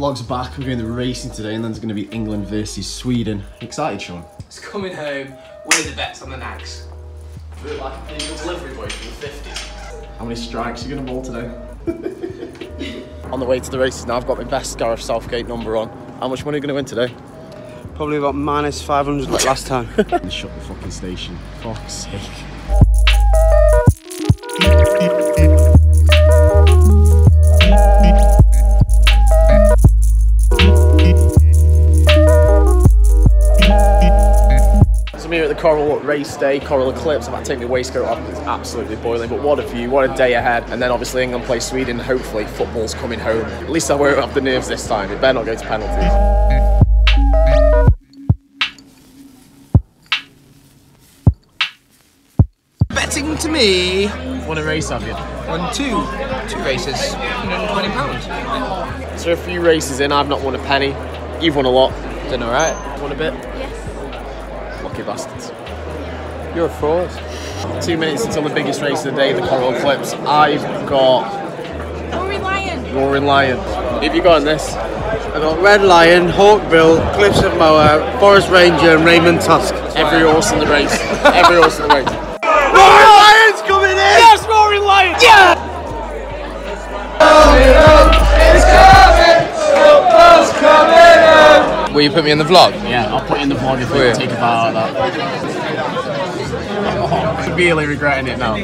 Vlog's back, we're going to the racing today and then it's going to be England versus Sweden. Excited, Sean? It's coming home, we're the bets on the nags. We're like a delivery boy from the 50s. How many strikes are you going to bowl today? On the way to the races now, I've got my best Gareth Southgate number on. How much money are you going to win today? Probably about minus 500 like last time. Shut the fucking station, fuck's sake. Coral race day, Coral Eclipse. I've had to take my waistcoat off because it's absolutely boiling, but what a view, what a day ahead. And then obviously England play Sweden, hopefully football's coming home. At least I won't have the nerves this time, it better not go to penalties. Betting to me. Won a race, have you? Won two races, £120. So a few races in, I've not won a penny. You've won a lot. Done alright? Won a bit? Yes. Lucky bastards. You're a fraud. 2 minutes until the biggest race of the day, the Coral Eclipse. I've got... Roaring Lion. Roaring Lion. If you got on this? I've got Red Lion, Hawk Bill, Clifton Mower, Forest Ranger and Raymond Tusk. Every horse in the race. Every horse in the race. Roaring Lion's coming in! Yes, Roaring Lion! Yeah! Will you put me in the vlog? Yeah, I'll put you in the vlog if we take a part out of that. I'm severely regretting it now.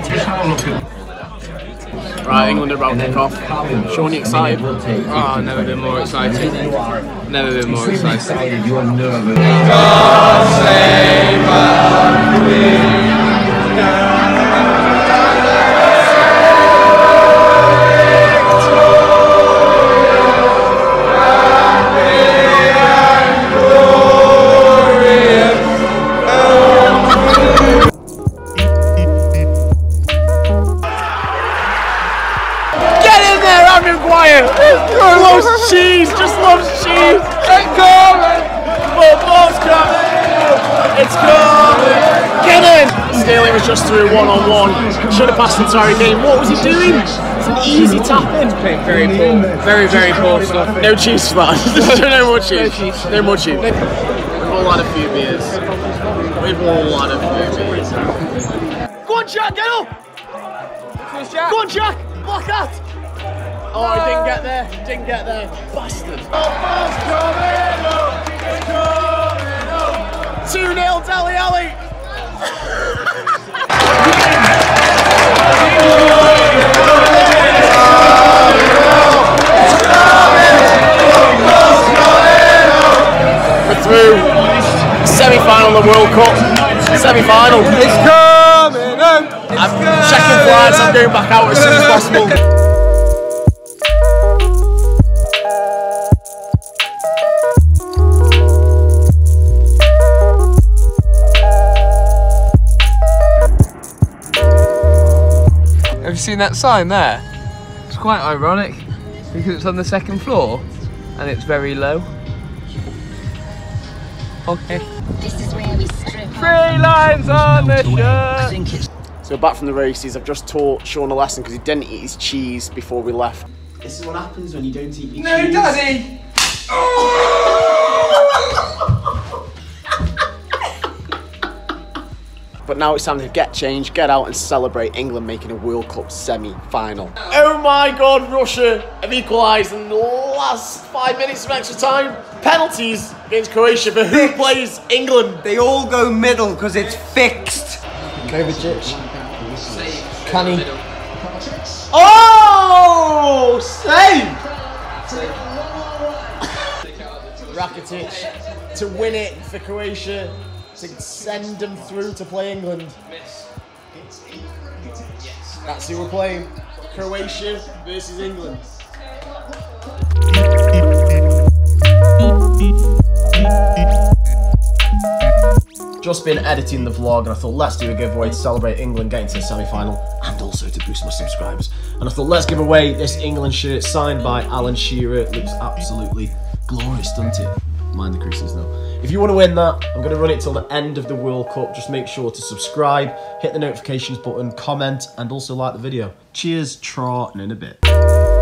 Right, England are about to kick off. Sean, you excited? Oh, never been more excited. Never been more excited. You are nervous. Cheese, just loves cheese. It's coming. Football's coming. It's coming. Get in. Staley was just through one-on-one. Should have passed the entire game. What was he doing? It's an easy tap-in. Very poor. Very, very poor stuff. No cheese for that. No more cheese. No more cheese. We've all had a few beers. We've all had a few beers. Go on, Jack. Get up. Go on, Jack. Block that. Oh, I didn't get there. Didn't get there. Bastard. 2-0 Dele Alli. We're through. Semi-final of the World Cup. Semi-final. It's coming home. I'm checking flights. I'm going back out as soon as possible. Seen that sign there? It's quite ironic because it's on the second floor and it's very low. Okay. This is where we strip. 3 lines on the shirt. I think it's... So back from the races, I've just taught Sean a lesson because he didn't eat his cheese before we left. This is what happens when you don't eat your cheese. No, Daddy! Oh! But now it's time to get changed, get out and celebrate England making a World Cup semi-final. Oh my God, Russia have equalised in the last 5 minutes of extra time. Penalties against Croatia for who plays England. They all go middle because it's fixed. Kovacic. Can he? Oh! Save! Rakitic to win it for Croatia. To send them through to play England. That's who we're playing. Croatia versus England. Just been editing the vlog and I thought let's do a giveaway to celebrate England getting to the semi-final and also to boost my subscribers. And I thought let's give away this England shirt signed by Alan Shearer. It looks absolutely glorious, doesn't it? Mind the creases now. If you want to win that, I'm going to run it till the end of the World Cup. Just make sure to subscribe, hit the notifications button, comment, and also like the video. Cheers, tra, and in a bit.